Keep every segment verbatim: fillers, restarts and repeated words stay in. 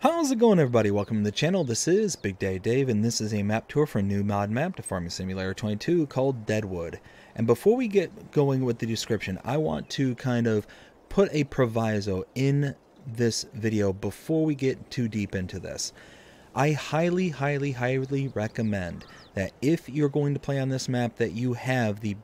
How's it going, everybody? Welcome to the channel. This is Big Day Dave, and this is a map tour for a new mod map to Farming Simulator twenty-two called Deadwood. And before we get going with the description, I want to kind of put a proviso in this video before we get too deep into this. I highly, highly, highly recommend that if you're going to play on this map that you have the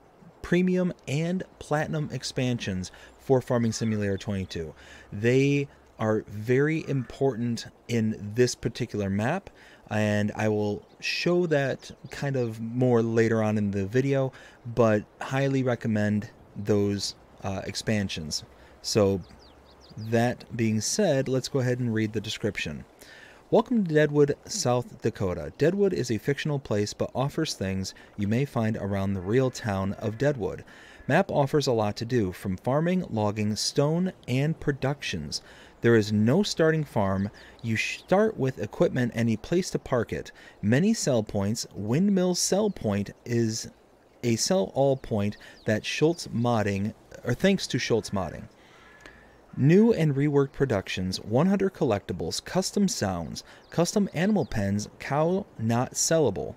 premium and platinum expansions for Farming Simulator twenty-two. They are very important in this particular map, and I will show that kind of more later on in the video, but highly recommend those uh, expansions. So that being said, let's go ahead and read the description. Welcome to Deadwood, South Dakota. Deadwood is a fictional place but offers things you may find around the real town of Deadwood. Map offers a lot to do, from farming, logging, stone, and productions. There is no starting farm. You start with equipment and a place to park it. Many sell points. Windmill sell point is a sell all point that Schultz modding, or thanks to Schultz modding. New and reworked productions, one hundred collectibles, custom sounds, custom animal pens, cow not sellable.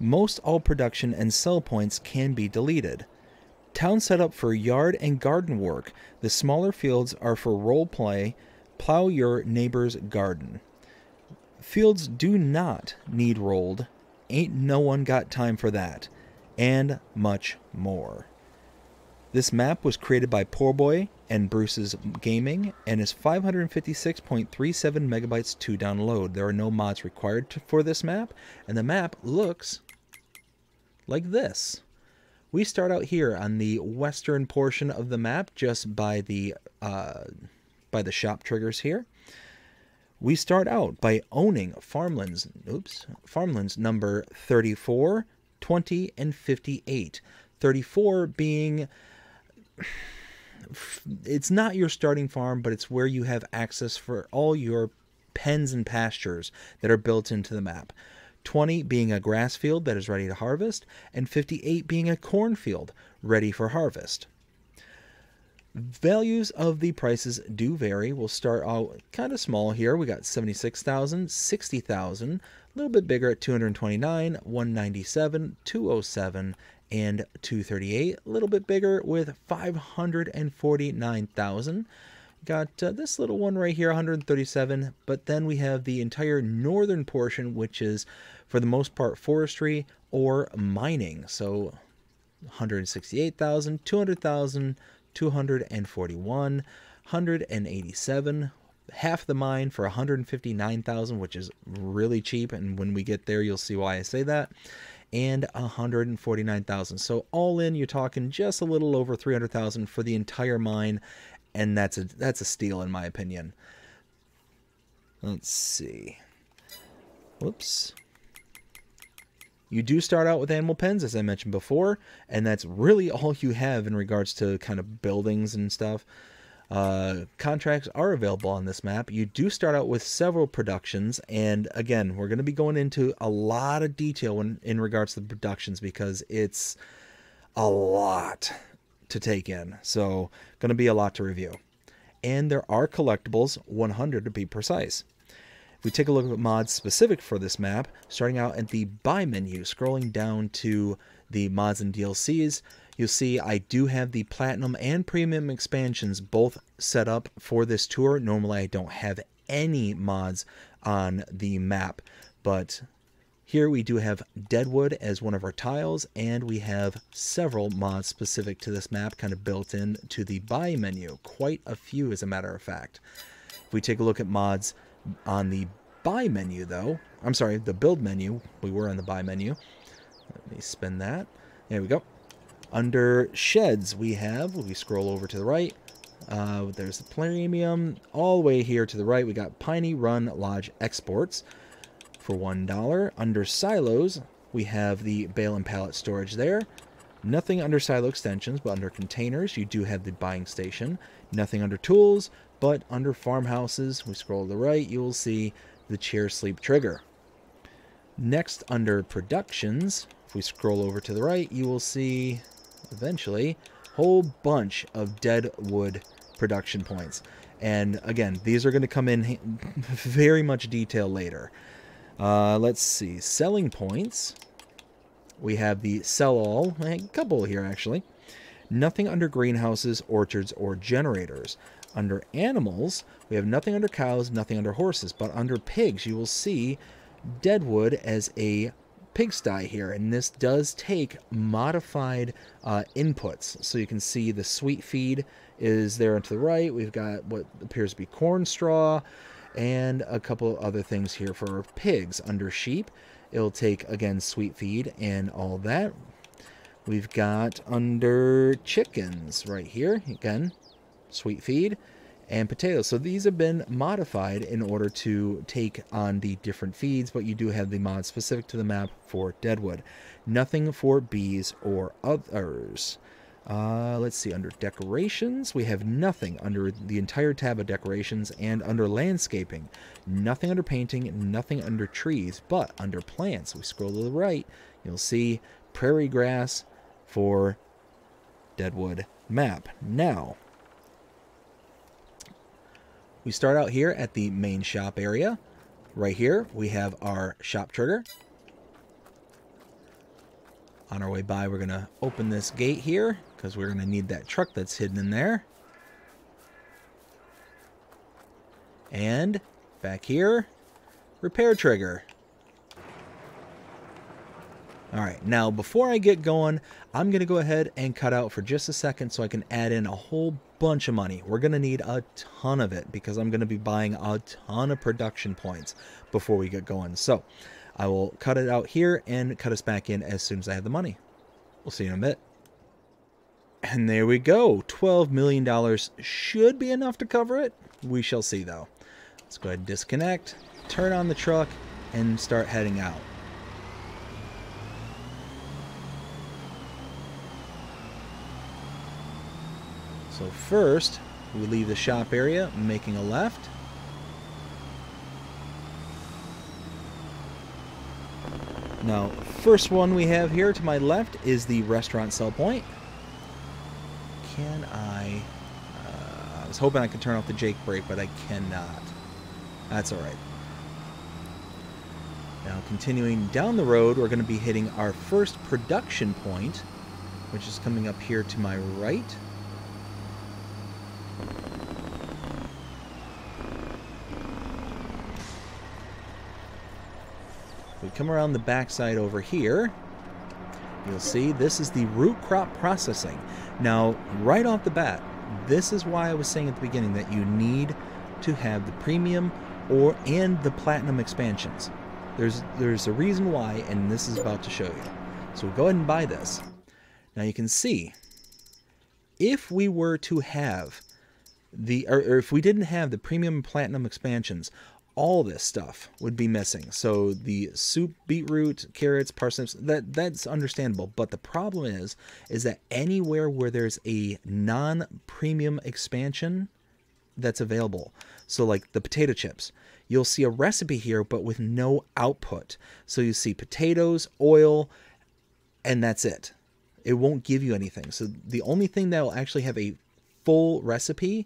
Most all production and sell points can be deleted. Town set up for yard and garden work. The smaller fields are for role play. Plow your neighbor's garden. Fields do not need rolled. Ain't no one got time for that. And much more. This map was created by Poorboy and Bruce's Gaming and is five hundred fifty-six point three seven megabytes to download. There are no mods required to, for this map, and the map looks like this. We start out here on the western portion of the map, just by the uh, by the shop triggers here. We start out by owning farmlands, oops, farmlands number thirty-four, twenty, and fifty-eight. thirty-four being, it's not your starting farm, but it's where you have access for all your pens and pastures that are built into the map. twenty being a grass field that is ready to harvest, and fifty-eight being a cornfield ready for harvest. Values of the prices do vary. We'll start out kind of small here. We got seventy-six thousand, sixty thousand, a little bit bigger at two hundred twenty-nine, one ninety-seven, two oh seven, and two thirty-eight. A little bit bigger with five hundred forty-nine thousand. Got uh, this little one right here, one hundred thirty-seven, but then we have the entire northern portion, which is for the most part forestry or mining. So one hundred sixty-eight thousand, two hundred thousand, two hundred forty-one, one hundred eighty-seven, half the mine for one hundred fifty-nine thousand, which is really cheap, and when we get there you'll see why I say that, and one hundred forty-nine thousand. So all in, you're talking just a little over three hundred thousand for the entire mine. And that's a that's a steal, in my opinion. Let's see. Whoops. You do start out with animal pens, as I mentioned before, and that's really all you have in regards to kind of buildings and stuff. Uh, contracts are available on this map. You do start out with several productions, and again, we're going to be going into a lot of detail in, in regards to the productions because it's a lot to take in, so going to be a lot to review. And there are collectibles, one hundred to be precise. If we take a look at mods specific for this map, starting out at the buy menu, scrolling down to the mods and D L Cs, you'll see I do have the platinum and premium expansions both set up for this tour. Normally I don't have any mods on the map, but here we do have Deadwood as one of our tiles, and we have several mods specific to this map kind of built in to the buy menu. Quite a few, as a matter of fact. If we take a look at mods on the buy menu, though, I'm sorry, the build menu, we were on the buy menu. Let me spin that. There we go. Under sheds we have, we scroll over to the right, uh, there's the premium. All the way here to the right, we got Piney Run Lodge Exports for one dollar. Under silos, we have the bale and pallet storage there. Nothing under silo extensions, but under containers, you do have the buying station. Nothing under tools, but under farmhouses, we scroll to the right, you will see the chair sleep trigger. Next, under productions, if we scroll over to the right, you will see, eventually, a whole bunch of Deadwood production points. And again, these are going to come in very much detail later. Uh, let's see. Selling points. We have the sell-all. A couple here, actually. Nothing under greenhouses, orchards, or generators. Under animals, we have nothing under cows, nothing under horses. But under pigs, you will see Deadwood as a pigsty here. And this does take modified uh, inputs. So you can see the sweet feed is there to the right. We've got what appears to be corn straw and a couple other things here for pigs. Under sheep, it'll take, again, sweet feed and all that. We've got under chickens right here, again, sweet feed and potatoes. So these have been modified in order to take on the different feeds, but you do have the mod specific to the map for Deadwood. Nothing for bees or others. Uh, let's see, under decorations, we have nothing under the entire tab of decorations, and under landscaping, nothing under painting, nothing under trees, but under plants, we scroll to the right, you'll see prairie grass for Deadwood map. Now, we start out here at the main shop area. Right here, we have our shop trigger. On our way by, we're going to open this gate here because we're going to need that truck that's hidden in there. And back here, repair trigger. All right, now before I get going, I'm going to go ahead and cut out for just a second so I can add in a whole bunch of money. We're going to need a ton of it because I'm going to be buying a ton of production points before we get going. So I will cut it out here and cut us back in as soon as I have the money. We'll see you in a bit. And there we go. twelve million dollars should be enough to cover it. We shall see, though. Let's go ahead and disconnect, turn on the truck, and start heading out. So first, we leave the shop area, making a left. Now, first one we have here to my left is the restaurant sell point. Can I... Uh, I was hoping I could turn off the Jake brake, but I cannot. That's all right. Now, continuing down the road, we're going to be hitting our first production point, which is coming up here to my right. Come around the backside over here, you'll see this is the root crop processing. Now, right off the bat, this is why I was saying at the beginning that you need to have the premium or and the platinum expansions. There's there's a reason why, and this is about to show you. So we'll go ahead and buy this. Now you can see, if we were to have the or, or if we didn't have the premium and platinum expansions, all this stuff would be missing. So the soup, beetroot, carrots, parsnips, that, that's understandable. But the problem is, is that anywhere where there's a non-premium expansion that's available, so like the potato chips, you'll see a recipe here, but with no output. So you see potatoes, oil, and that's it. It won't give you anything. So the only thing that will actually have a full recipe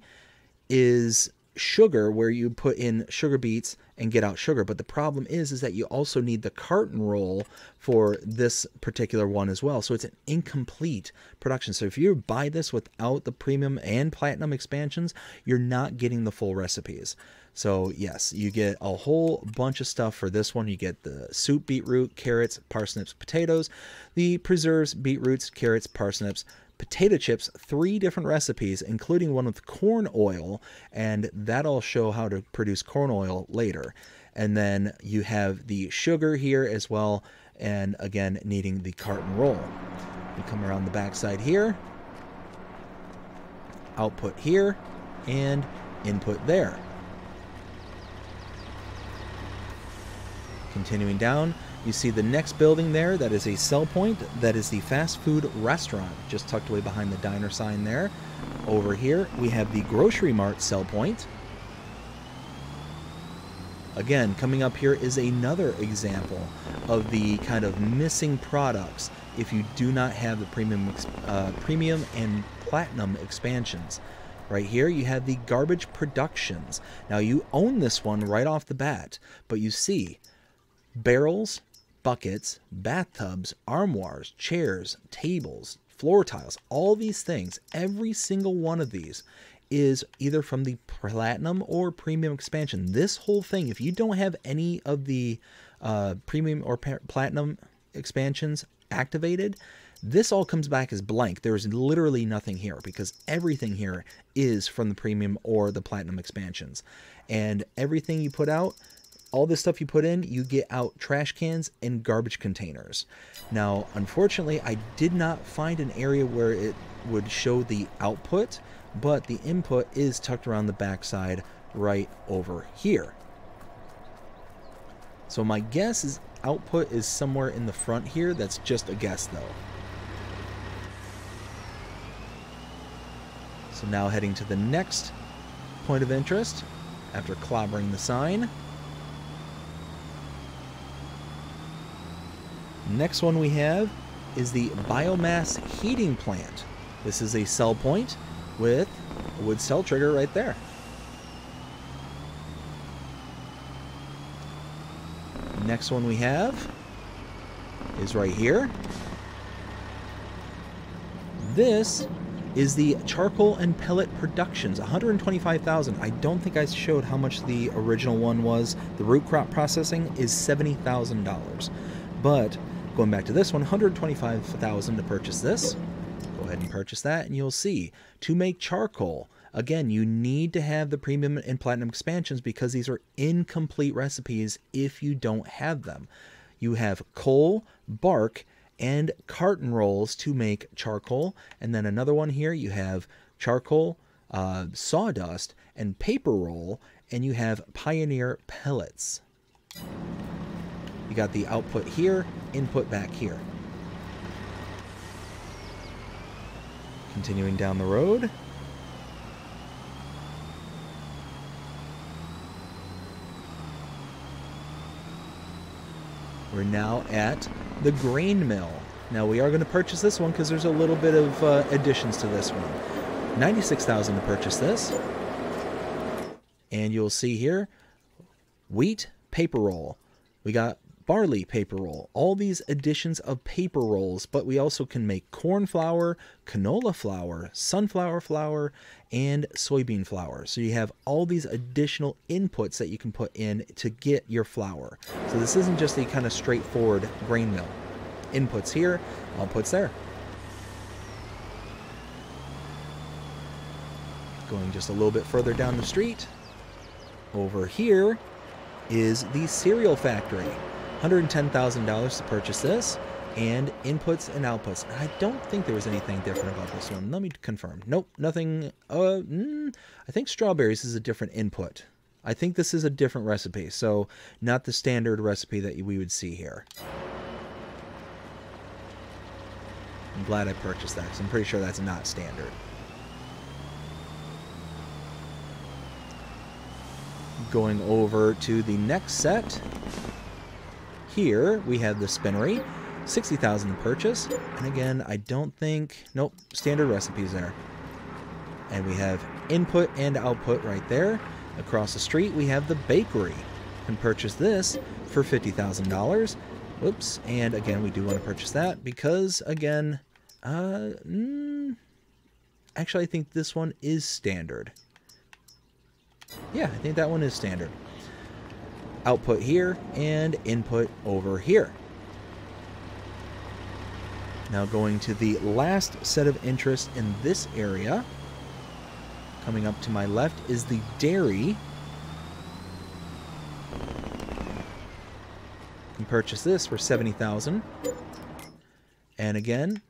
is sugar, where you put in sugar beets and get out sugar. But the problem is is that you also need the carton roll for this particular one as well, so it's an incomplete production. So if you buy this without the premium and platinum expansions, you're not getting the full recipes. So yes, you get a whole bunch of stuff for this one. You get the soup, beetroot, carrots, parsnips, potatoes, the preserves, beetroots, carrots, parsnips, potato chips, three different recipes, including one with corn oil, and that'll show how to produce corn oil later. And then you have the sugar here as well, and again, needing the carton roll. We come around the backside here, output here, and input there. Continuing down, you see the next building there, that is a sell point. That is the fast food restaurant, just tucked away behind the diner sign there. Over here, we have the grocery mart sell point. Again, coming up here is another example of the kind of missing products if you do not have the premium, uh, premium and platinum expansions. Right here, you have the Garbage Productions. Now, you own this one right off the bat, but you see barrels, buckets, bathtubs, armoires, chairs, tables, floor tiles, all these things, every single one of these is either from the Platinum or Premium expansion. This whole thing, if you don't have any of the uh, Premium or Platinum expansions activated, this all comes back as blank. There's literally nothing here because everything here is from the Premium or the Platinum expansions. And everything you put out, all this stuff you put in, you get out trash cans and garbage containers. Now, unfortunately, I did not find an area where it would show the output, but the input is tucked around the backside right over here. So my guess is output is somewhere in the front here. That's just a guess though. So now heading to the next point of interest after clobbering the sign. Next one we have is the biomass heating plant. This is a sell point with a wood sell trigger right there. Next one we have is right here. This is the charcoal and pellet productions, one hundred twenty-five thousand. I don't think I showed how much the original one was. The root crop processing is seventy thousand dollars, but going back to this one, one hundred twenty-five thousand dollars to purchase this. Go ahead and purchase that, and you'll see to make charcoal, again, you need to have the Premium and Platinum expansions because these are incomplete recipes if you don't have them. You have coal, bark, and carton rolls to make charcoal, and then another one here you have charcoal, uh, sawdust, and paper roll, and you have Pioneer pellets. You got the output here, input back here. Continuing down the road. We're now at the grain mill. Now we are going to purchase this one because there's a little bit of uh, additions to this one. ninety-six thousand dollars to purchase this. And you'll see here, wheat paper roll. We got barley paper roll, all these additions of paper rolls, but we also can make corn flour, canola flour, sunflower flour, and soybean flour. So you have all these additional inputs that you can put in to get your flour. So this isn't just a kind of straightforward grain mill. Inputs here, outputs there. Going just a little bit further down the street, over here is the cereal factory. one hundred ten thousand dollars to purchase this, and inputs and outputs. I don't think there was anything different about this one. Let me confirm. Nope, nothing. Uh, mm, I think strawberries is a different input. I think this is a different recipe, so not the standard recipe that we would see here. I'm glad I purchased that, because I'm pretty sure that's not standard. Going over to the next set. Here we have the spinnery, sixty thousand dollars to purchase, and again, I don't think, nope, standard recipes there. And we have input and output right there. Across the street, we have the bakery. You can purchase this for fifty thousand dollars. Whoops, and again, we do want to purchase that because, again, uh, mm, actually, I think this one is standard. Yeah, I think that one is standard. Output here and input over here. Now going to the last set of interest in this area. Coming up to my left is the dairy. You can purchase this for seventy thousand dollars. And again,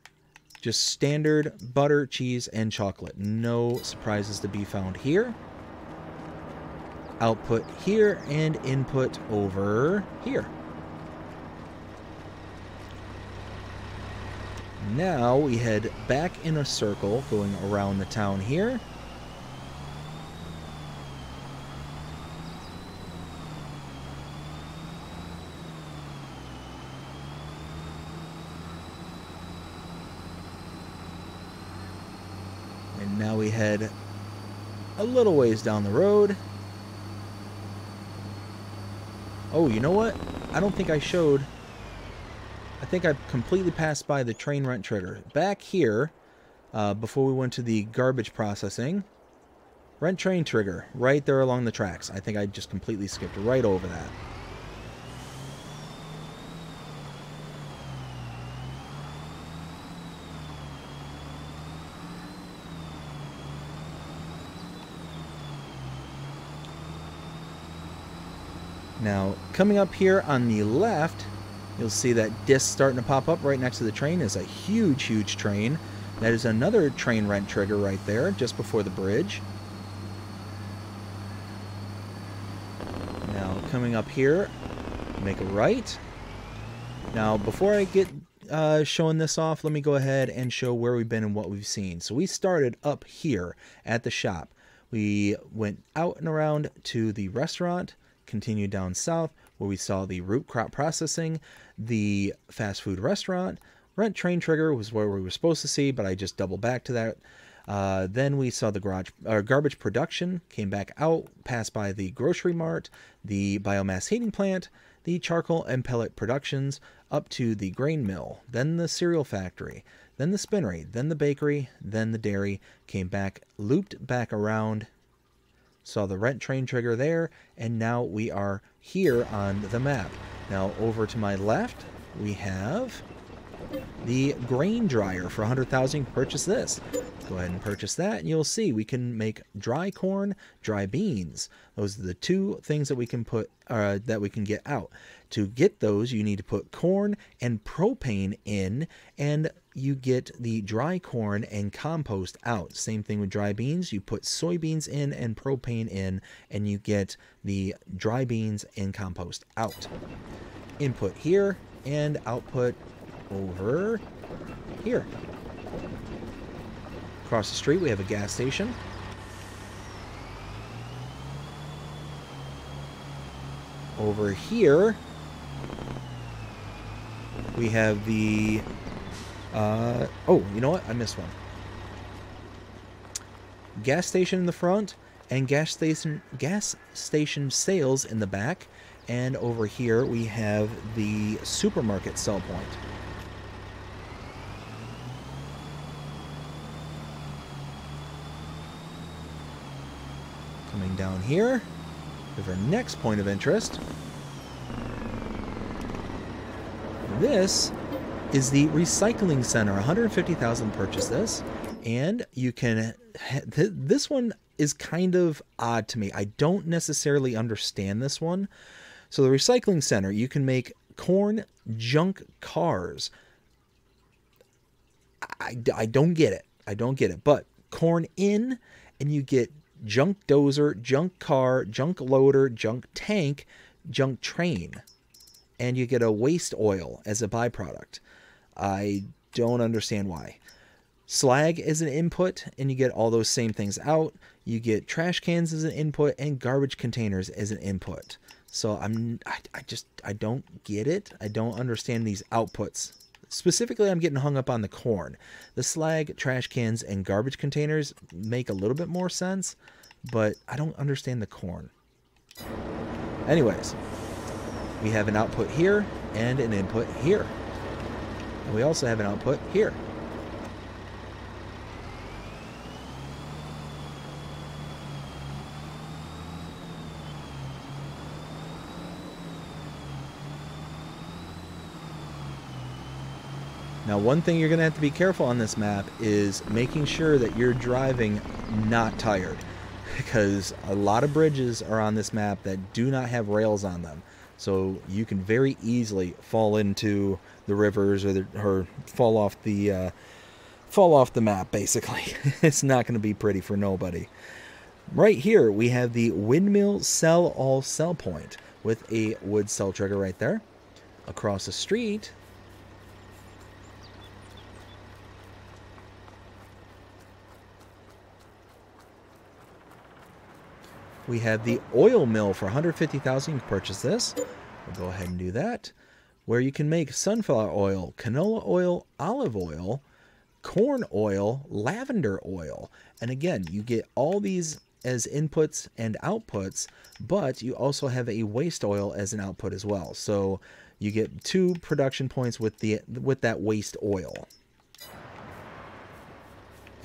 just standard butter, cheese, and chocolate. No surprises to be found here. Output here and input over here. Now we head back in a circle going around the town here. And now we head a little ways down the road. Oh, you know what? I don't think I showed. I think I completely passed by the train rent trigger. Back here, uh, before we went to the garbage processing, rent train trigger, right there along the tracks. I think I just completely skipped right over that. Now, coming up here on the left, you'll see that disc starting to pop up right next to the train. Is a huge, huge train. That is another train rent trigger right there, just before the bridge. Now, coming up here, make a right. Now, before I get uh, showing this off, let me go ahead and show where we've been and what we've seen. So we started up here at the shop. We went out and around to the restaurant, continued down south, where we saw the root crop processing, the fast food restaurant. Rent train trigger was where we were supposed to see, but I just double back to that. Uh, then we saw the garage, uh, garbage production, came back out, passed by the grocery mart, the biomass heating plant, the charcoal and pellet productions, up to the grain mill, then the cereal factory, then the spinnery, then the bakery, then the dairy, came back, looped back around, saw the rent train trigger there, and now we are here on the map. Now over to my left, we have the grain dryer for one hundred thousand dollars. Purchase this. Go ahead and purchase that, and you'll see we can make dry corn, dry beans. Those are the two things that we can put, uh, that we can get out. To get those, you need to put corn and propane in, and you get the dry corn and compost out. Same thing with dry beans. You put soybeans in and propane in, and you get the dry beans and compost out. Input here and output over here. Across the street, we have a gas station. Over here, we have the... Uh, oh, you know what? I missed one. Gas station in the front, and gas station gas station sales in the back. And over here we have the supermarket sell point. Coming down here, we have our next point of interest. This is the recycling center. one hundred fifty thousand dollars. Purchase this, and you can. Th this one is kind of odd to me. I don't necessarily understand this one. So the recycling center, you can make corn junk cars. I, I don't get it. I don't get it. But corn in, and you get junk dozer, junk car, junk loader, junk tank, junk train, and you get a waste oil as a byproduct. I don't understand why. Slag is an input, and you get all those same things out. You get trash cans as an input and garbage containers as an input. So I'm, I, I just, I don't get it. I don't understand these outputs. Specifically, I'm getting hung up on the corn. The slag, trash cans, and garbage containers make a little bit more sense, but I don't understand the corn. Anyways, we have an output here and an input here. And we also have an output here. Now, one thing you're going to have to be careful on this map is making sure that you're driving not tired, because a lot of bridges are on this map that do not have rails on them. So you can very easily fall into the rivers or, the, or fall off the uh, fall off the map. Basically, it's not going to be pretty for nobody. Right here, we have the windmill sell all sell point with a wood sell trigger right there. Across the street, we have the oil mill for one hundred fifty thousand dollars. You can purchase this. We'll go ahead and do that. Where you can make sunflower oil, canola oil, olive oil, corn oil, lavender oil. And again, you get all these as inputs and outputs, but you also have a waste oil as an output as well. So you get two production points with the with that waste oil.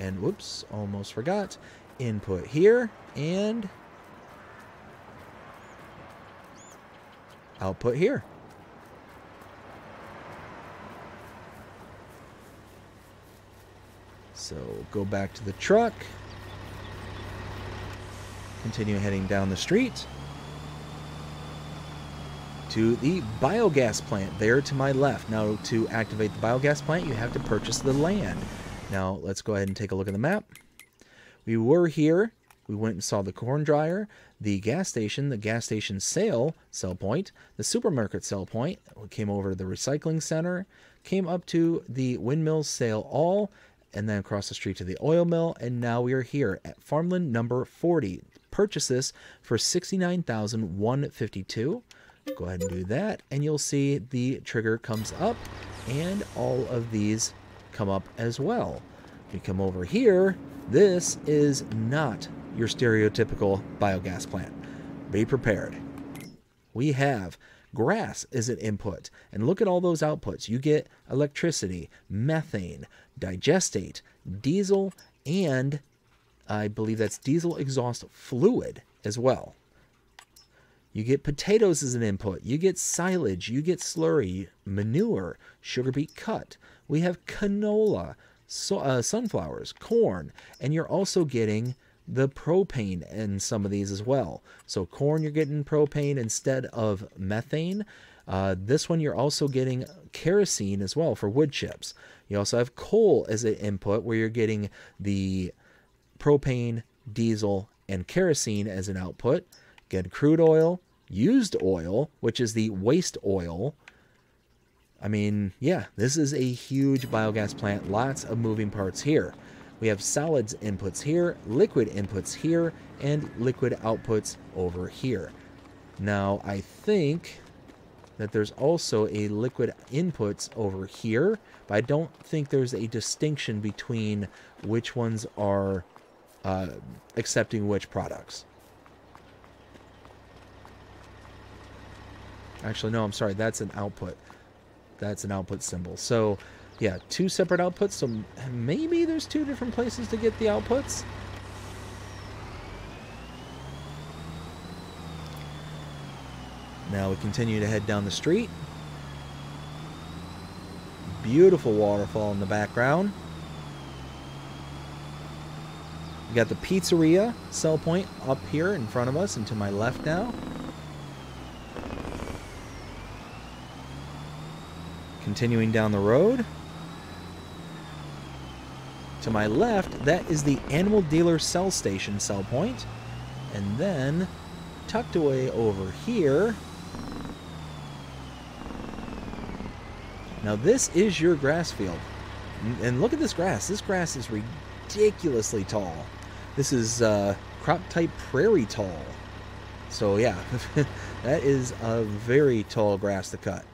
And whoops, almost forgot. Input here and output here. So go back to the truck. Continue heading down the street to the biogas plant there to my left. Now to activate the biogas plant, you have to purchase the land. Now let's go ahead and take a look at the map. We were here. We went and saw the corn dryer, the gas station, the gas station sale, sell point, the supermarket sell point. We came over to the recycling center, came up to the windmill sale all, and then across the street to the oil mill. And now we are here at farmland number forty. Purchase this for sixty-nine thousand one hundred fifty-two dollars. Go ahead and do that, and you'll see the trigger comes up, and all of these come up as well. If you come over here, this is not your stereotypical biogas plant. Be prepared. We have grass as an input, and look at all those outputs. You get electricity, methane, digestate, diesel, and I believe that's diesel exhaust fluid as well. You get potatoes as an input. You get silage. You get slurry, manure, sugar beet cut. We have canola, so, uh, sunflowers, corn, and you're also getting the propane in some of these as well. So corn, you're getting propane instead of methane. Uh, this one, you're also getting kerosene as well for wood chips. You also have coal as an input, where you're getting the propane, diesel, and kerosene as an output. Get crude oil, used oil, which is the waste oil. I mean, yeah, this is a huge biogas plant. Lots of moving parts here. We have solids inputs here, liquid inputs here, and liquid outputs over here. Now, I think that there's also a liquid inputs over here, but I don't think there's a distinction between which ones are uh, accepting which products. Actually, no, I'm sorry. That's an output. That's an output symbol. So, yeah, two separate outputs. So maybe there's two different places to get the outputs. Now we continue to head down the street. Beautiful waterfall in the background. We got the pizzeria sell point up here in front of us and to my left now. Continuing down the road. To my left, that is the animal dealer sell station sell point. And then tucked away over here. Now this is your grass field. And look at this grass. This grass is ridiculously tall. This is uh, crop type prairie tall. So yeah, that is a very tall grass to cut.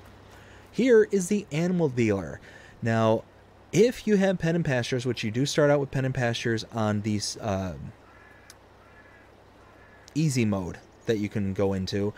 Here is the animal dealer. Now, if you have pen and pastures, which you do start out with pen and pastures on these uh, easy mode that you can go into,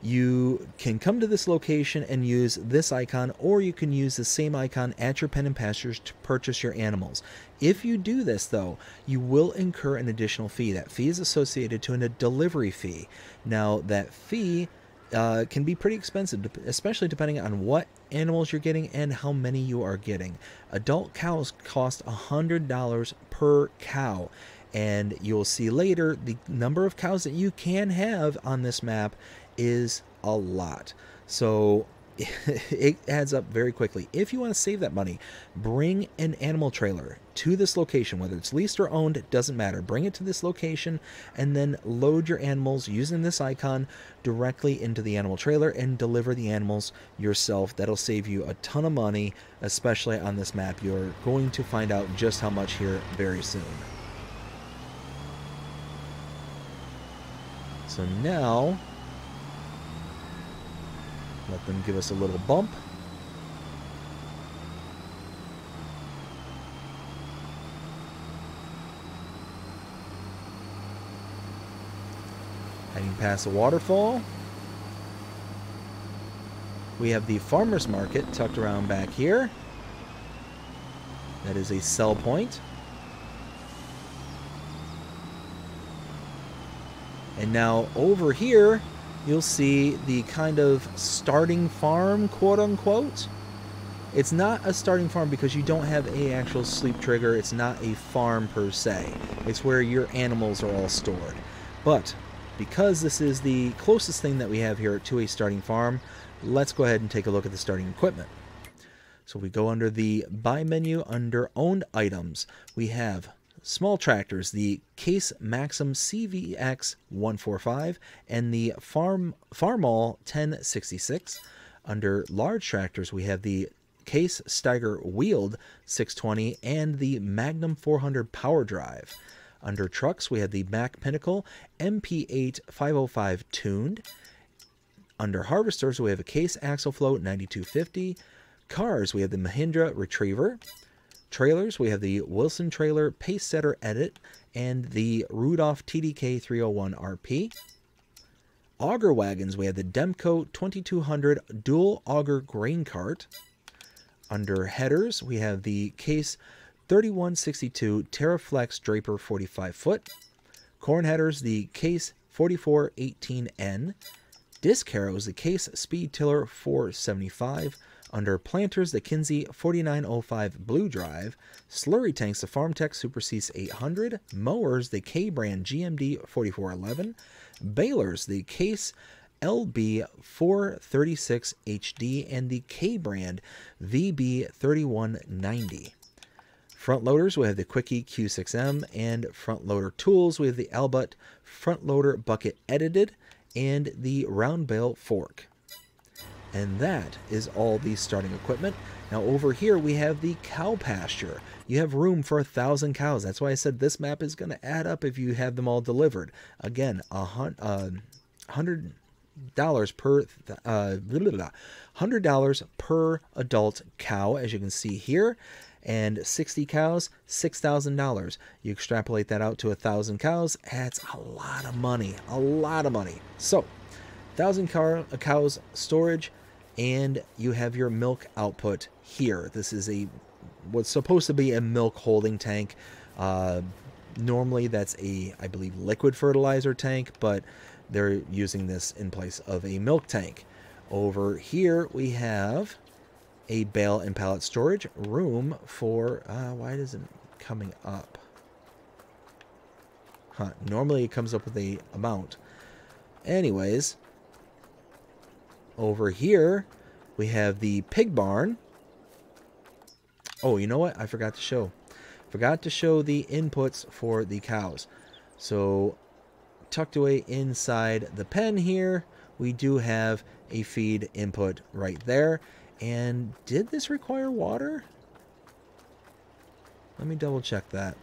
you can come to this location and use this icon, or you can use the same icon at your pen and pastures to purchase your animals. If you do this, though, you will incur an additional fee. That fee is associated to a delivery fee. Now, that fee Uh, can be pretty expensive, especially depending on what animals you're getting and how many you are getting. Adult cows cost one hundred dollars per cow, and you'll see later the number of cows that you can have on this map is a lot. So it adds up very quickly. If you want to save that money, bring an animal trailer to this location, whether it's leased or owned, it doesn't matter. Bring it to this location and then load your animals using this icon directly into the animal trailer and deliver the animals yourself. That'll save you a ton of money, especially on this map. You're going to find out just how much here very soon. So now, let them give us a little bump. past the waterfall. We have the farmer's market tucked around back here. That is a sell point. And now over here, you'll see the kind of starting farm, quote unquote. It's not a starting farm because you don't have a actual sleep trigger. It's not a farm per se. It's where your animals are all stored. But because this is the closest thing that we have here to a starting farm, let's go ahead and take a look at the starting equipment. So we go under the buy menu under owned items. We have small tractors, the Case Maxim C V X one forty-five and the Farm Farmall ten sixty-six. Under large tractors, we have the Case Steiger Wheeled six twenty and the Magnum four hundred Power Drive. Under trucks, we have the Mack Pinnacle M P eight five oh five Tuned. Under harvesters, we have a Case Axleflow ninety-two fifty. Cars, we have the Mahindra Retriever. Trailers, we have the Wilson Trailer Pace Setter Edit and the Rudolf T D K three oh one R P. Auger wagons, we have the Demco twenty-two hundred Dual Auger Grain Cart. Under headers, we have the Case thirty-one sixty-two Terraflex Draper forty-five foot. Corn headers, the Case forty-four eighteen N. Disc harrows, the Case Speed Tiller four seventy-five. Under planters, the Kinsey forty-nine oh five Blue Drive. Slurry tanks, the Farmtech Supersis eight hundred. Mowers, the K brand G M D forty-four eleven. Balers, the Case L B four thirty-six H D and the K brand V B thirty-one ninety. Front loaders, we have the Quickie Q six M, and front loader tools, we have the Albutt front loader bucket edited and the round bale fork. And that is all the starting equipment. Now over here we have the cow pasture. You have room for a thousand cows. That's why I said this map is going to add up if you have them all delivered. Again, a hundred dollars per uh, hundred dollars per adult cow, as you can see here, and sixty cows, six thousand dollars. You extrapolate that out to a thousand cows. That's a lot of money. A lot of money. So, thousand cow cows storage. And you have your milk output here. This is a what's supposed to be a milk holding tank. Uh, normally that's a, I believe, liquid fertilizer tank, but they're using this in place of a milk tank. Over here we have a bale and pallet storage room for, uh, why isn't it coming up? Huh, normally it comes up with the amount. Anyways, over here, we have the pig barn. Oh, you know what? I forgot to show. Forgot to show the inputs for the cows. So, tucked away inside the pen here, we do have a feed input right there. And did this require water? Let me double check that.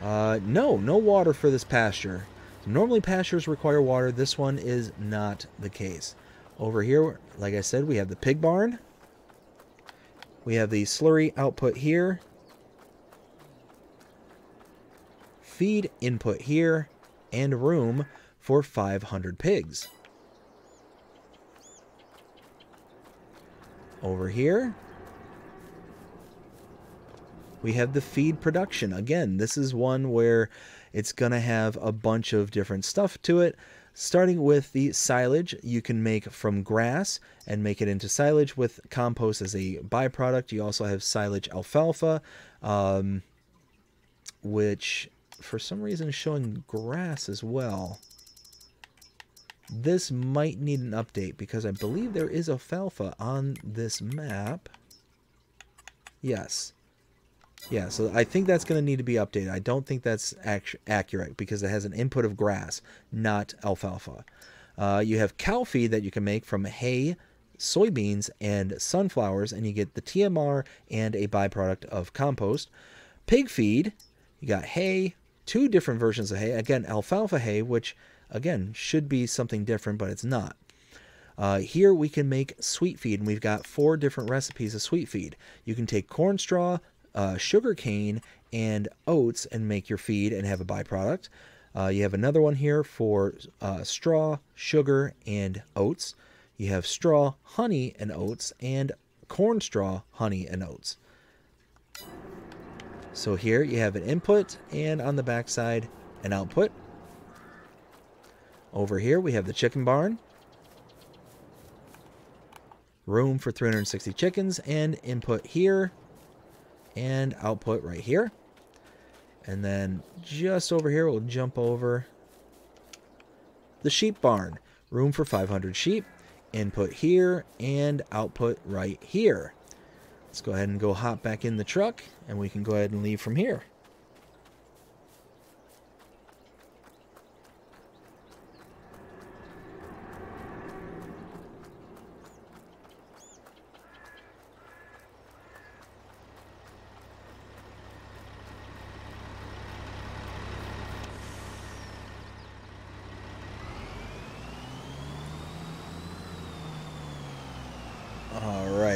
Uh, no, no water for this pasture. Normally pastures require water. This one is not the case. Over here, like I said, we have the pig barn. We have the slurry output here. Feed input here. And room for five hundred pigs. Over here, we have the feed production. Again, this is one where it's going to have a bunch of different stuff to it. Starting with the silage, you can make from grass and make it into silage with compost as a byproduct. You also have silage alfalfa, um, which for some reason is showing grass as well. This might need an update because I believe there is alfalfa on this map. Yes. Yeah, so I think that's going to need to be updated. I don't think that's ac accurate because it has an input of grass, not alfalfa. Uh, you have cow feed that you can make from hay, soybeans, and sunflowers, and you get the T M R and a byproduct of compost. Pig feed, you got hay, two different versions of hay. Again, alfalfa hay, which, again, should be something different, but it's not. Uh, here we can make sweet feed, and we've got four different recipes of sweet feed. You can take corn straw, uh, sugar cane and oats and make your feed and have a byproduct. Uh, you have another one here for uh, straw, sugar, and oats. You have straw, honey, and oats, and corn straw, honey, and oats. So here you have an input, and on the backside, an output. Over here we have the chicken barn. Room for three hundred sixty chickens, and input here, and output right here. And then just over here, we'll jump over the sheep barn. Room for five hundred sheep. Input here and output right here. Let's go ahead and go hop back in the truck, and we can go ahead and leave from here.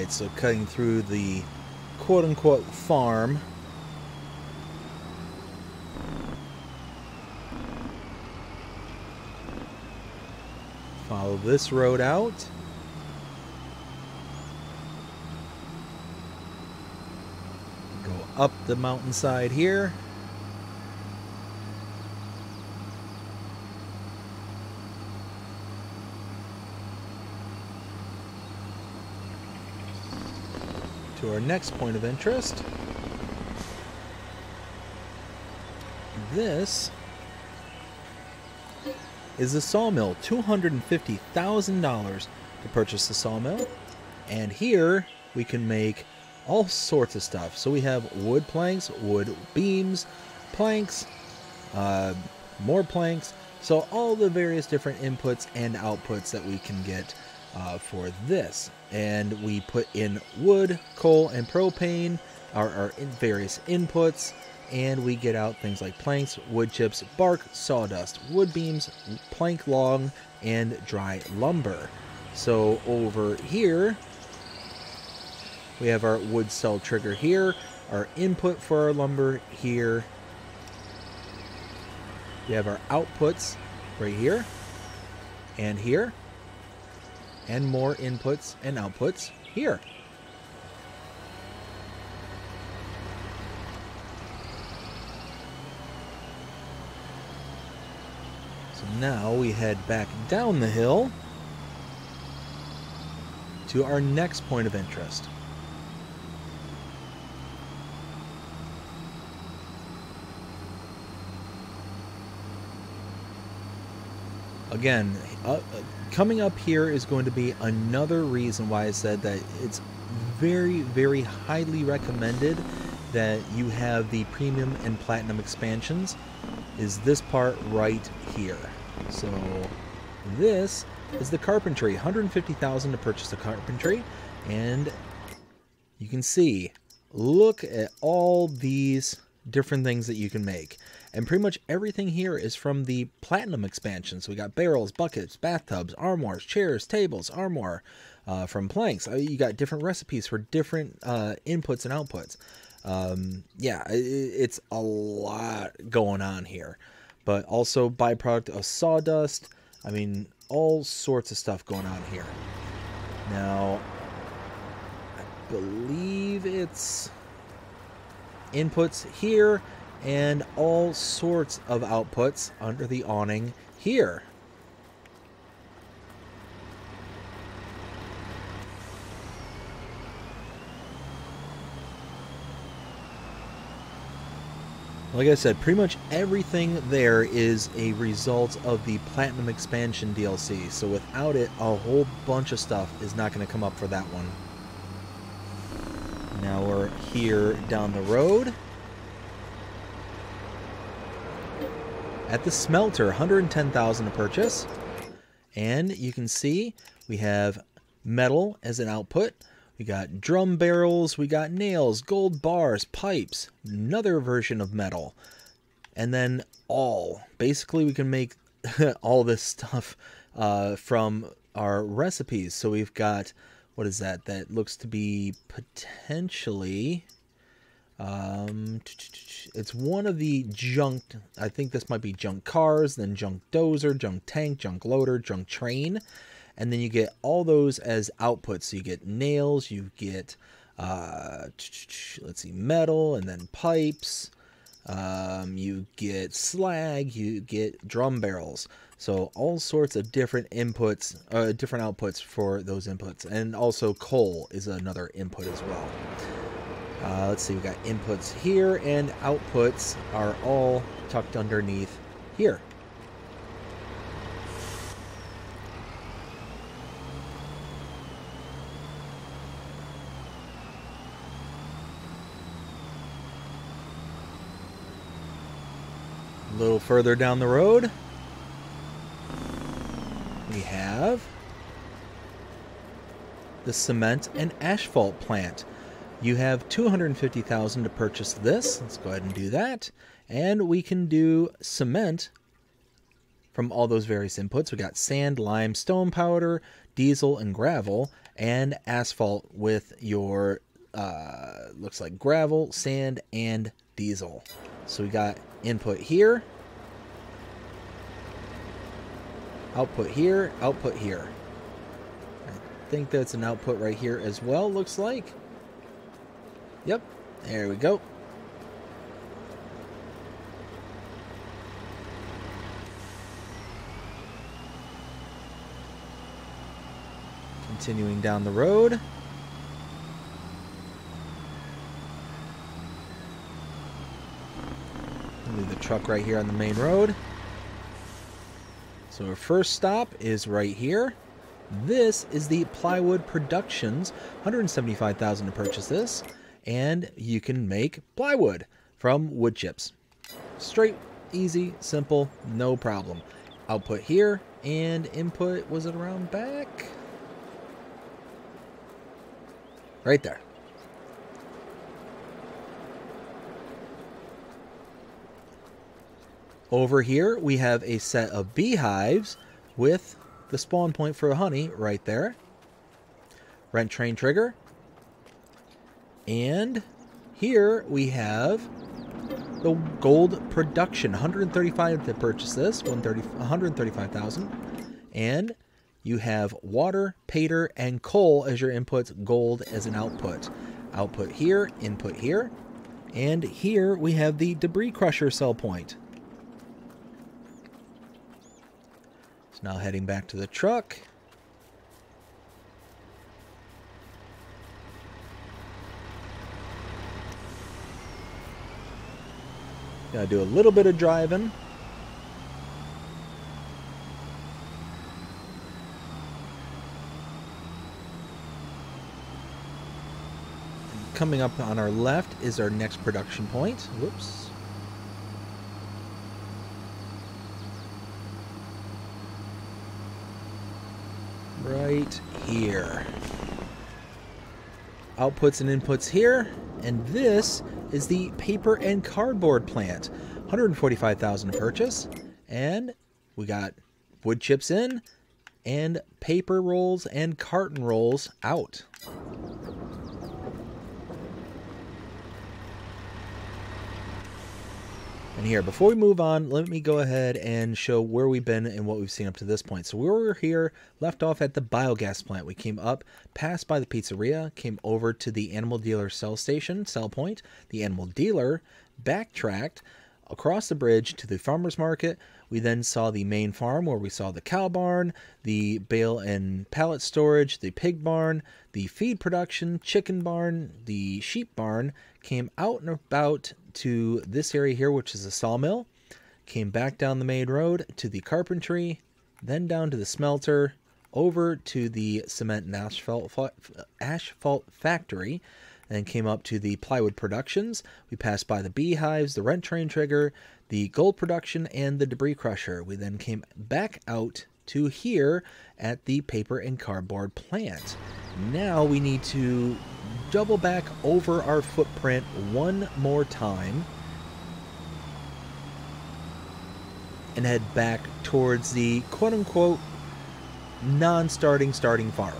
So cutting through the quote-unquote farm. Follow this road out. Go up the mountainside here. Our next point of interest. This is the sawmill. two hundred fifty thousand dollars to purchase the sawmill, and here we can make all sorts of stuff. So we have wood planks, wood beams, planks, uh, more planks, so all the various different inputs and outputs that we can get Uh, for this. And we put in wood, coal, and propane, our, our various inputs, and we get out things like planks, wood chips, bark, sawdust, wood beams, plank long, and dry lumber. So over here we have our wood cell trigger here, our input for our lumber here, we have our outputs right here and here, and more inputs and outputs here. So now we head back down the hill to our next point of interest. Again, uh, coming up here is going to be another reason why I said that it's very, very highly recommended that you have the premium and platinum expansions, is this part right here. So this is the carpentry, one hundred fifty thousand dollars to purchase the carpentry, and you can see, look at all these different things that you can make. And pretty much everything here is from the platinum expansion. So we got barrels, buckets, bathtubs, armoires, chairs, tables, armoire uh, from planks. You got different recipes for different uh, inputs and outputs. Um, yeah, it, it's a lot going on here. But also byproduct of sawdust. I mean, all sorts of stuff going on here. Now, I believe it's inputs here and all sorts of outputs under the awning here. Like I said, pretty much everything there is a result of the Platinum Expansion D L C, so without it, a whole bunch of stuff is not going to come up for that one. Now we're here down the road at the smelter, one hundred ten thousand dollars to purchase. And you can see we have metal as an output. We got drum barrels, we got nails, gold bars, pipes, another version of metal. And then all. Basically we can make all this stuff uh, from our recipes. So we've got, what is that? That looks to be potentially Um, it's one of the junked, I think this might be junk cars, then junk dozer, junk tank, junk loader, junk train. And then you get all those as outputs. So you get nails, you get, uh, let's see, metal, and then pipes. Um, you get slag, you get drum barrels. So all sorts of different inputs, uh, different outputs for those inputs. And also coal is another input as well. Uh, let's see, we've got inputs here, and outputs are all tucked underneath here. A little further down the road, we have the cement and asphalt plant. You have two hundred fifty thousand dollars to purchase this. Let's go ahead and do that. And we can do cement from all those various inputs. We got sand, lime, stone powder, diesel, and gravel, and asphalt with your, uh, looks like gravel, sand, and diesel. So we got input here, output here, output here. I think that's an output right here as well, looks like. Yep, there we go. Continuing down the road. Leave the truck right here on the main road. So our first stop is right here. This is the Plywood Productions, one hundred seventy-five thousand dollars to purchase this. And you can make plywood from wood chips. Straight, easy, simple, no problem. Output here, and input, was it around back? Right there. Over here, we have a set of beehives with the spawn point for honey right there. Rent train trigger. And here we have the gold production, one hundred thirty-five to purchase this, one hundred thirty-five thousand. And you have water, pater, and coal as your inputs, gold as an output. Output here, input here. And here we have the debris crusher cell point. So now heading back to the truck. Gotta do a little bit of driving. And coming up on our left is our next production point. Whoops. Right here. Outputs and inputs here. And this is the paper and cardboard plant, one hundred forty-five thousand dollars to purchase, and we got wood chips in, and paper rolls and carton rolls out. And here, before we move on, let me go ahead and show where we've been and what we've seen up to this point. So we were here, left off at the biogas plant. We came up, passed by the pizzeria, came over to the animal dealer cell station, cell point, the animal dealer, backtracked across the bridge to the farmer's market. We then saw the main farm where we saw the cow barn, the bale and pallet storage, the pig barn, the feed production, chicken barn, the sheep barn, came out and about to this area here, which is a sawmill, came back down the main road to the carpentry, then down to the smelter, over to the cement and asphalt, asphalt factory, and came up to the Plywood Productions. We passed by the beehives, the rent train trigger, the gold production, and the debris crusher. We then came back out to here at the paper and cardboard plant. Now we need to double back over our footprint one more time and head back towards the quote-unquote non-starting starting farm.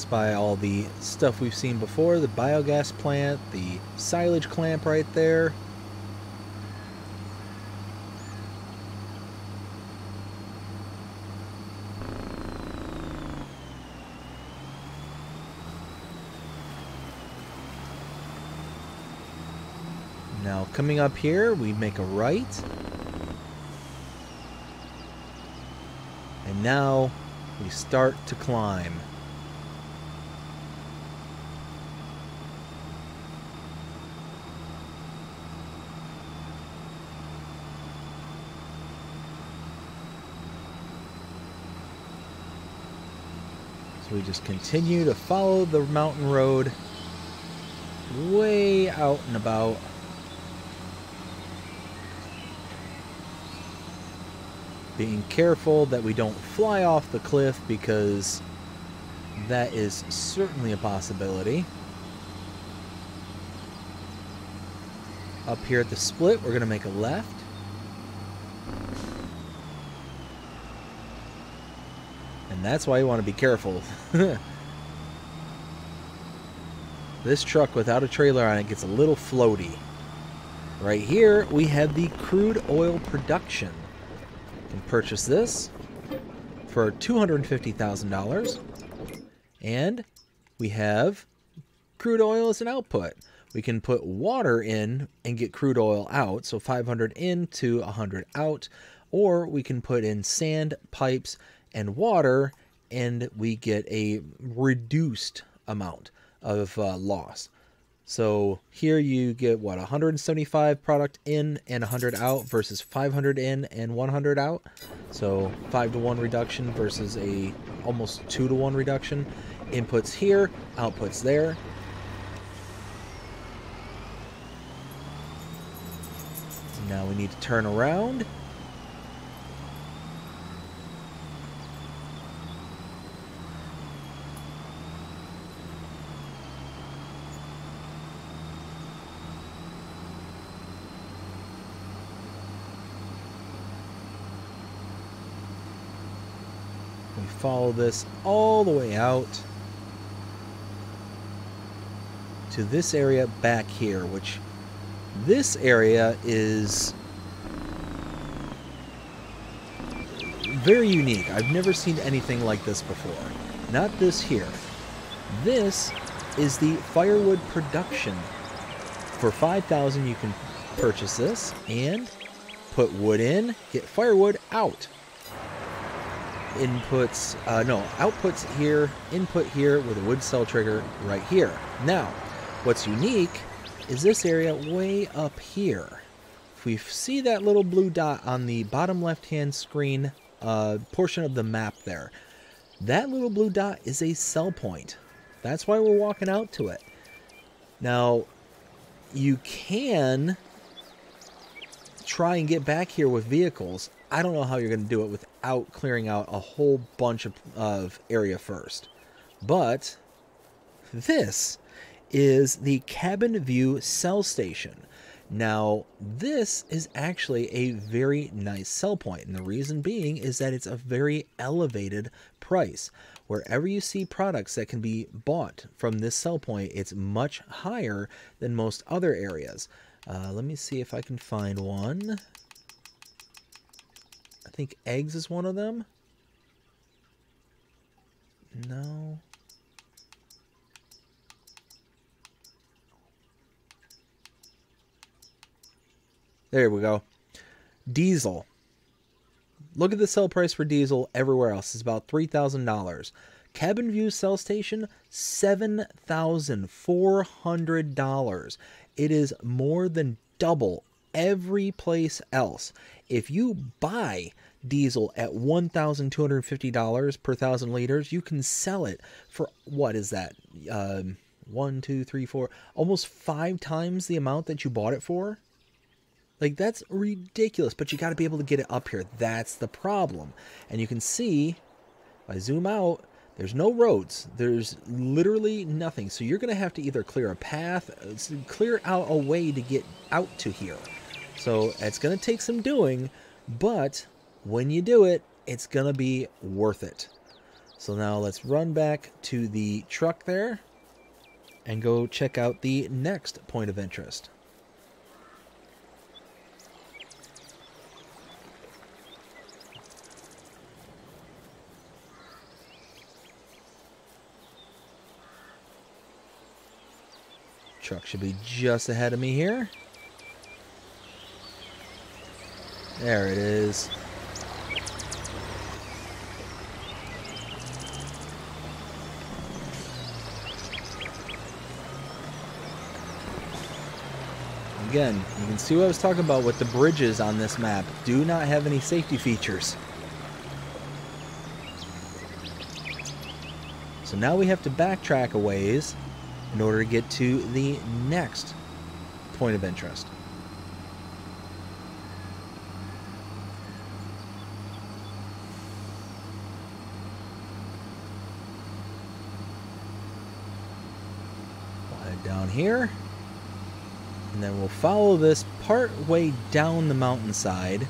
pass by all the stuff we've seen before, the biogas plant, the silage clamp right there. Now coming up here, we make a right. And now we start to climb. So we just continue to follow the mountain road way out and about. Being careful that we don't fly off the cliff, because that is certainly a possibility. Up here at the split, we're going to make a left. And that's why you want to be careful. This truck without a trailer on it gets a little floaty. Right here, we have the crude oil production. Can purchase this for two hundred fifty thousand dollars, and we have crude oil as an output. We can put water in and get crude oil out, so five hundred in to one hundred out, or we can put in sand, pipes, and water, and we get a reduced amount of uh, loss. So here you get, what, one hundred seventy-five product in and one hundred out versus five hundred in and one hundred out. So five to one reduction versus a almost two to one reduction. Inputs here, outputs there. So now we need to turn around. Follow this all the way out to this area back here, which this area is very unique. I've never seen anything like this before. Not this here. This is the firewood production. For five thousand dollars you can purchase this and put wood in, get firewood out. Inputs, uh, no, outputs here, input here with a wood cell trigger right here. Now, what's unique is this area way up here. If we see that little blue dot on the bottom left-hand screen uh, portion of the map there, that little blue dot is a cell point. That's why we're walking out to it. Now, you can try and get back here with vehicles. I don't know how you're going to do it without clearing out a whole bunch of, of area first. But this is the Cabin View Cell Station. Now, this is actually a very nice cell point, and the reason being is that it's a very elevated price. Wherever you see products that can be bought from this cell point, it's much higher than most other areas. Uh, let me see if I can find one. I think eggs is one of them. No. There we go. Diesel. Look at the sell price for diesel everywhere else. It's about three thousand dollars. Cabin View Cell Station, seven thousand four hundred dollars. It is more than double every place else. If you buy diesel at one thousand two hundred fifty dollars per thousand liters, you can sell it for, what is that? Um, one, two, three, four, almost five times the amount that you bought it for. Like, that's ridiculous, but you got to be able to get it up here. That's the problem. And you can see, if I zoom out, there's no roads. There's literally nothing. So you're going to have to either clear a path, clear out a way to get out to here. So it's going to take some doing, but when you do it, it's going to be worth it. So now let's run back to the truck there and go check out the next point of interest. Truck should be just ahead of me here. There it is. Again, you can see what I was talking about with the bridges on this map. Do not have any safety features. So now we have to backtrack a ways in order to get to the next point of interest. We'll head down here, and then we'll follow this part way down the mountainside.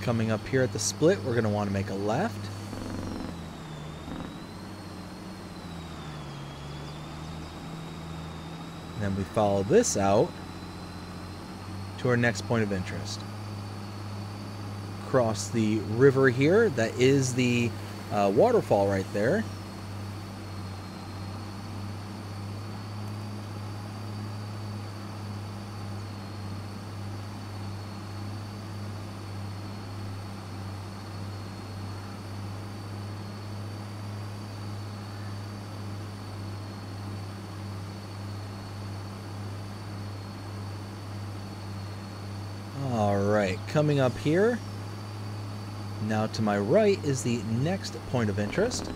Coming up here at the split, we're going to want to make a left. And then we follow this out to our next point of interest. Cross the river here. That is the uh, waterfall right there. Coming up here, now to my right is the next point of interest.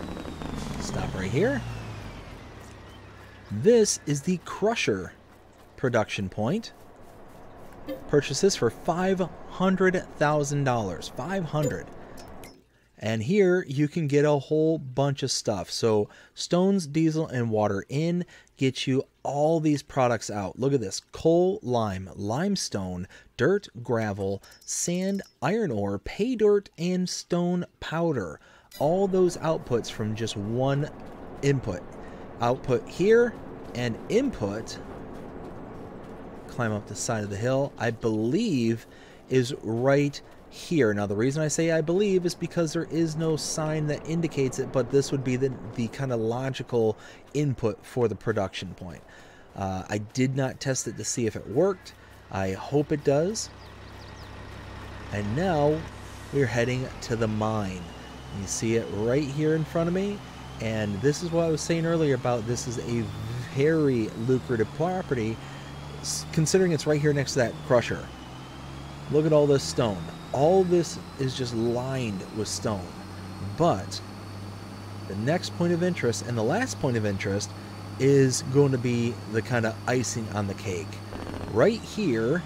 Stop right here. This is the Crusher production point. Purchase this for five hundred thousand dollars. five hundred. And here you can get a whole bunch of stuff. So stones, diesel, and water in get you all these products out. Look at this. Coal, lime, limestone, dirt, gravel, sand, iron ore, pay dirt, and stone powder. All those outputs from just one input. Output here and input. Climb up the side of the hill, I believe, is right here. Now the reason I say I believe is because there is no sign that indicates it, but this would be the, the kind of logical input for the production point. Uh, I did not test it to see if it worked. I hope it does. And now we're heading to the mine. You see it right here in front of me. And this is what I was saying earlier about this is a very lucrative property, considering it's right here next to that crusher. Look at all this stone. All this is just lined with stone. But the next point of interest and the last point of interest is going to be the kind of icing on the cake. Right here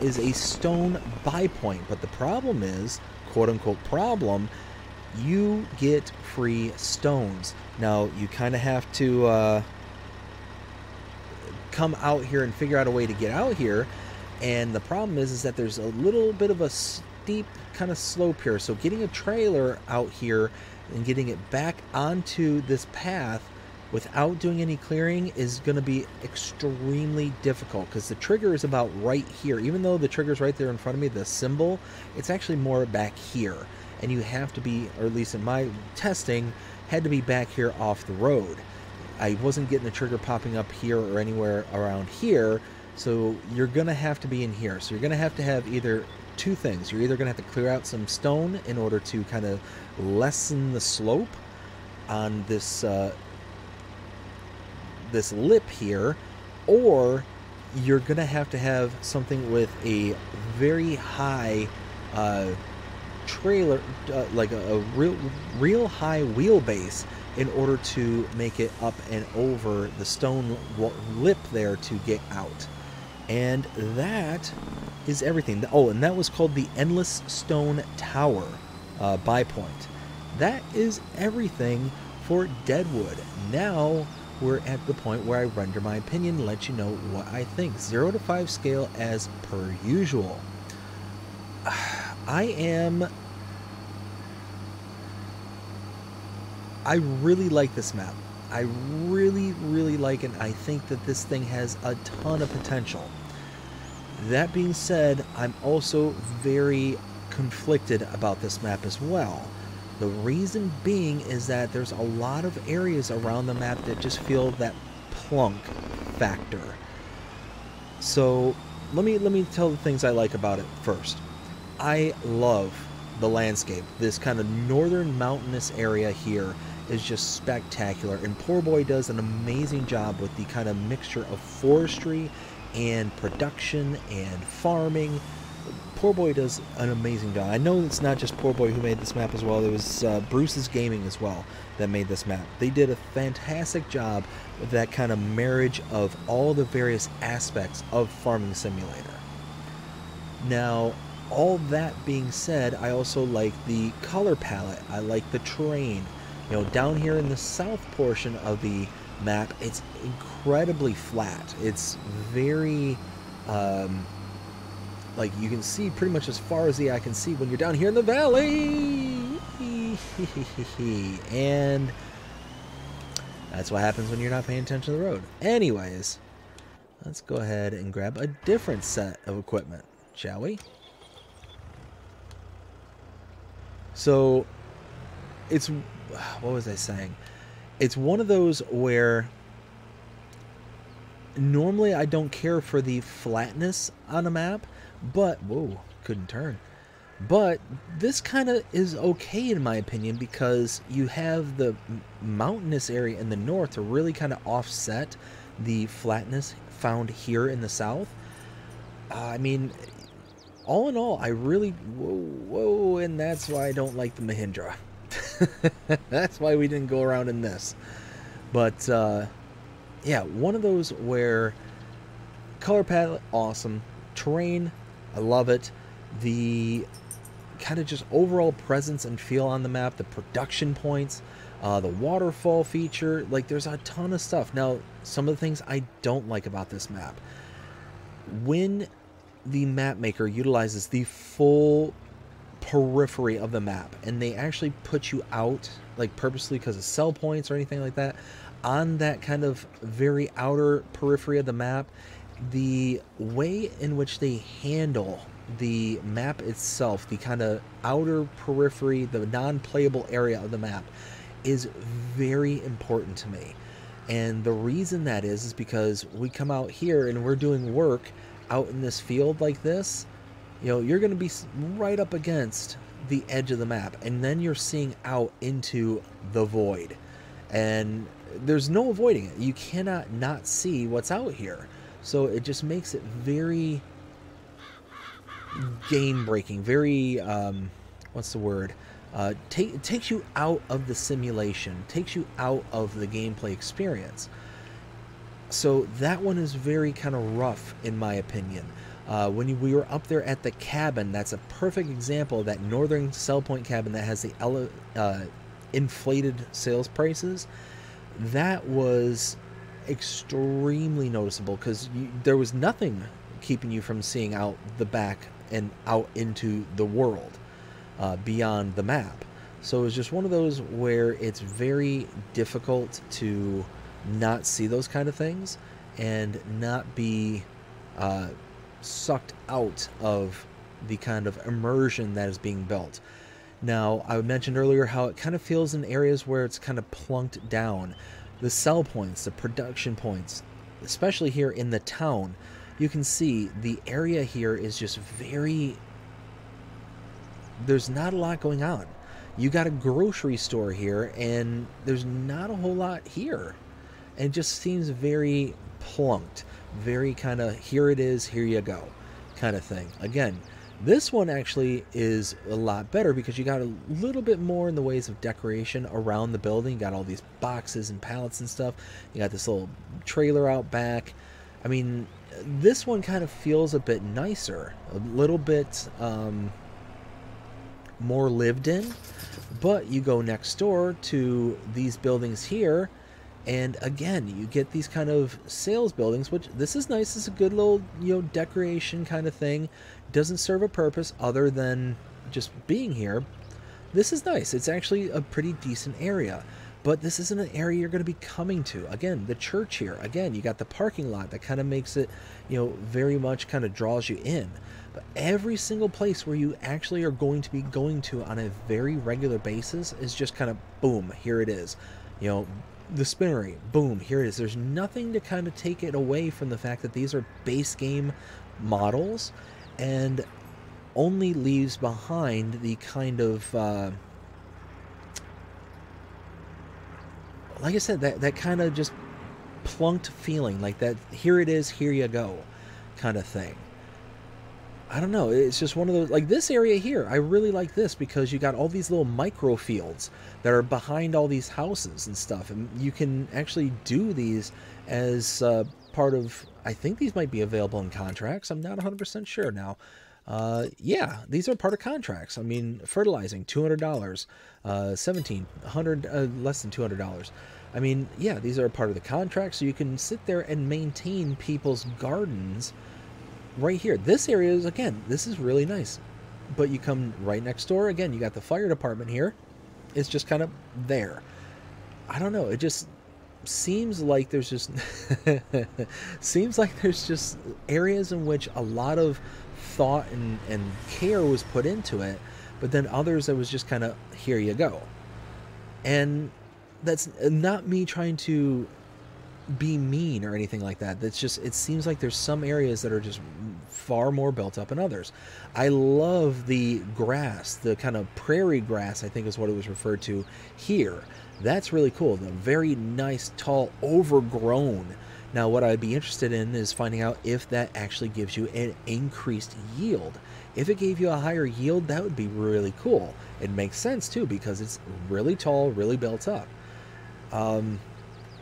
is a stone buy point, but the problem is, quote unquote problem, you get free stones. Now you kind of have to uh, come out here and figure out a way to get out here, and the problem is, is that there's a little bit of a steep kind of slope here, so getting a trailer out here and getting it back onto this path without doing any clearing is going to be extremely difficult, because the trigger is about right here. Even though the trigger's right there in front of me, the symbol, it's actually more back here. And you have to be, or at least in my testing, had to be back here off the road. I wasn't getting the trigger popping up here or anywhere around here, so you're going to have to be in here. So you're going to have to have either two things. You're either going to have to clear out some stone in order to kind of lessen the slope on this uh, this lip here, or you're gonna have to have something with a very high uh, trailer, uh, like a, a real real high wheelbase in order to make it up and over the stone lip there to get out. And that is everything. Oh, and that was called the Endless Stone Tower. uh, buy point. That is everything for Deadwood. Now we're at the point where I render my opinion and let you know what I think. zero to five scale as per usual. I am... I really like this map. I really, really like it. I think that this thing has a ton of potential. That being said, I'm also very conflicted about this map as well. The reason being is that there's a lot of areas around the map that just feel that plunk factor. So let me let me tell the things I like about it first. I love the landscape. This kind of northern mountainous area here is just spectacular, and Poorboy does an amazing job with the kind of mixture of forestry and production and farming. Poorboy does an amazing job. I know it's not just Poorboy who made this map as well. It was uh, Bruce's Gaming as well that made this map. They did a fantastic job with that kind of marriage of all the various aspects of Farming Simulator. Now, all that being said, I also like the color palette. I like the terrain. You know, down here in the south portion of the map, it's incredibly flat. It's very, um, like, you can see pretty much as far as the eye can see when you're down here in the valley. And that's what happens when you're not paying attention to the road. Anyways, let's go ahead and grab a different set of equipment, shall we? So, it's, what was I saying? It's one of those where normally I don't care for the flatness on a map, but, whoa, couldn't turn. But this kind of is okay in my opinion, because you have the mountainous area in the north to really kind of offset the flatness found here in the south. Uh, I mean... All in all, I really, whoa, whoa, and that's why I don't like the Mahindra. That's why we didn't go around in this. But, uh, yeah, one of those where color palette, awesome. Terrain, I love it. The kind of just overall presence and feel on the map, the production points, uh, the waterfall feature. Like, there's a ton of stuff. Now, some of the things I don't like about this map. When... the map maker utilizes the full periphery of the map, and they actually put you out, like purposely because of sell points or anything like that, on that kind of very outer periphery of the map. The way in which they handle the map itself, the kind of outer periphery, the non-playable area of the map, is very important to me. And the reason that is is because we come out here and we're doing work out in this field like this. You know, you're going to be right up against the edge of the map, and then you're seeing out into the void, and there's no avoiding it. You cannot not see what's out here, so it just makes it very game breaking, very um what's the word, uh take, takes you out of the simulation, takes you out of the gameplay experience. So that one is very kind of rough in my opinion. Uh, when you, we were up there at the cabin, that's a perfect example of that northern sell point cabin that has the ele uh, inflated sales prices. That was extremely noticeable because there was nothing keeping you from seeing out the back and out into the world uh, beyond the map. So it was just one of those where it's very difficult to... not see those kind of things and not be uh, sucked out of the kind of immersion that is being built. Now, I mentioned earlier how it kind of feels in areas where it's kind of plunked down. The sell points, the production points, especially here in the town, you can see the area here is just very... there's not a lot going on. You got a grocery store here and there's not a whole lot here. It just seems very plunked, very kind of here it is, here you go kind of thing. Again, this one actually is a lot better because you got a little bit more in the ways of decoration around the building. You got all these boxes and pallets and stuff. You got this little trailer out back. I mean, this one kind of feels a bit nicer, a little bit um, more lived in. But you go next door to these buildings here, and again, you get these kind of sales buildings, which this is nice. It's a good little, you know, decoration kind of thing. Doesn't serve a purpose other than just being here. This is nice. It's actually a pretty decent area, but this isn't an area you're going to be coming to. Again, the church here. Again, you got the parking lot that kind of makes it, you know, very much kind of draws you in. But every single place where you actually are going to be going to on a very regular basis is just kind of boom, here it is. You know, the spinnery, boom, here it is. There's nothing to kind of take it away from the fact that these are base game models, and only leaves behind the kind of, uh, like I said, that, that kind of just plunked feeling, like that, here it is, here you go, kind of thing. I don't know, it's just one of those, like this area here, I really like this because you got all these little micro fields that are behind all these houses and stuff, and you can actually do these as uh, part of, I think these might be available in contracts, I'm not one hundred percent sure now. Uh, yeah, these are part of contracts. I mean, fertilizing, two hundred dollars, uh, seventeen hundred, uh, less than two hundred dollars. I mean, yeah, these are part of the contract, so you can sit there and maintain people's gardens right here. This area is, again, this is really nice, but you come right next door. Again, you got the fire department here. It's just kind of there. I don't know. It just seems like there's just, seems like there's just areas in which a lot of thought and, and care was put into it, but then others that was just kind of here you go. And that's not me trying to be mean or anything like that. That's just, it seems like there's some areas that are just far more built up than others. I love the grass, the kind of prairie grass, I think is what it was referred to here. That's really cool. The very nice, tall, overgrown. Now, what I'd be interested in is finding out if that actually gives you an increased yield. If it gave you a higher yield, that would be really cool. It makes sense, too, because it's really tall, really built up. Um,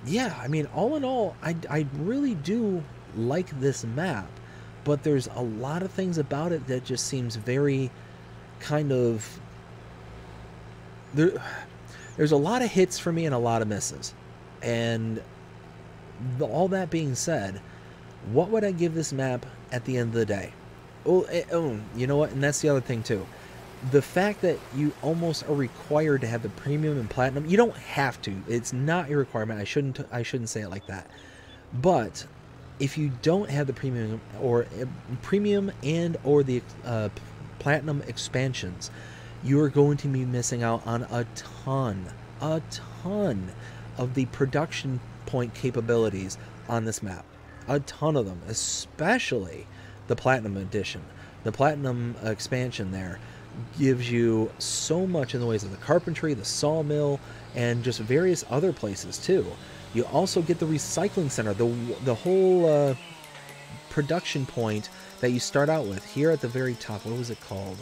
yeah, I mean, all in all, I, I really do like this map, but there's a lot of things about it that just seems very kind of... There, there's a lot of hits for me and a lot of misses. And... all that being said, what would I give this map at the end of the day? Oh, it, oh, you know what? And that's the other thing too. The fact that you almost are required to have the premium and platinum. You don't have to. It's not a requirement. I shouldn't I shouldn't say it like that. But if you don't have the premium or premium and or the uh, platinum expansions, you are going to be missing out on a ton, a ton of the production point capabilities on this map. A ton of them, especially the platinum edition. The platinum expansion there gives you so much in the ways of the carpentry, the sawmill, and just various other places too. You also get the recycling center, the the whole uh, production point that you start out with here at the very top. What was it called?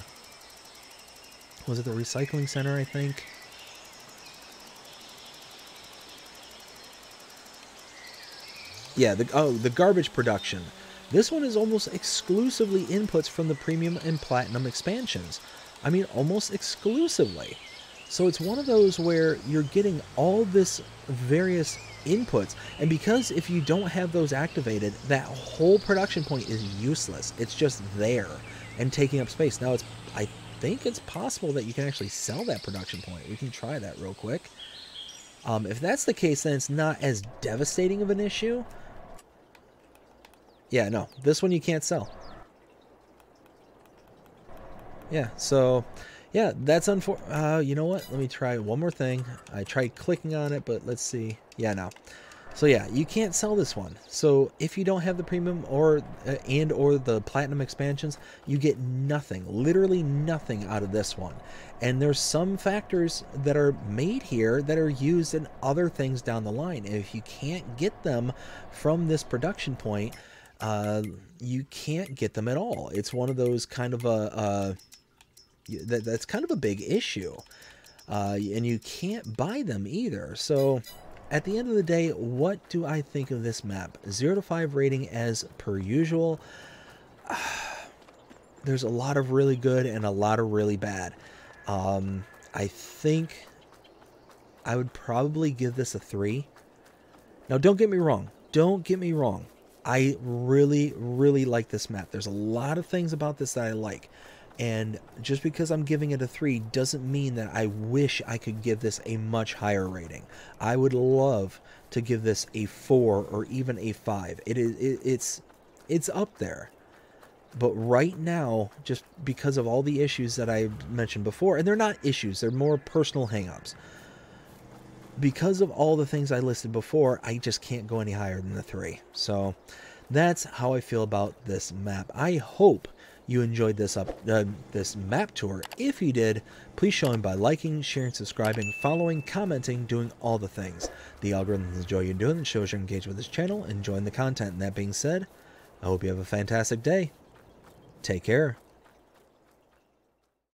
Was it the recycling center, I think? Yeah, the, oh, the garbage production. This one is almost exclusively inputs from the premium and platinum expansions. I mean, almost exclusively. So it's one of those where you're getting all this various inputs, and because if you don't have those activated, that whole production point is useless. It's just there and taking up space. Now, it's, I think it's possible that you can actually sell that production point. We can try that real quick. Um, if that's the case, then it's not as devastating of an issue. Yeah, no, this one you can't sell. Yeah, so, yeah, that's unfortunate. Uh, you know what? Let me try one more thing. I tried clicking on it, but let's see. Yeah, no. So, yeah, you can't sell this one. So, if you don't have the premium or uh, and or the platinum expansions, you get nothing, literally nothing out of this one. And there's some factors that are made here that are used in other things down the line. And if you can't get them from this production point, uh, you can't get them at all. It's one of those kind of a... Uh, that, that's kind of a big issue. Uh, and you can't buy them either. So... at the end of the day, what do I think of this map? zero to five rating as per usual. There's a lot of really good and a lot of really bad. Um, I think I would probably give this a three. Now, don't get me wrong. Don't get me wrong. I really, really like this map. There's a lot of things about this that I like. And just because I'm giving it a three doesn't mean that I wish I could give this a much higher rating. I would love to give this a four or even a five. It is, it, it's, it's up there. But right now, just because of all the issues that I mentioned before, and they're not issues, they're more personal hangups. Because of all the things I listed before, I just can't go any higher than the three. So that's how I feel about this map. I hope you enjoyed this up uh, this map tour. If you did, please show him by liking, sharing, subscribing, following, commenting, doing all the things. The algorithms enjoy you doing and shows you're engaged with this channel, enjoying the content. And that being said, I hope you have a fantastic day. Take care.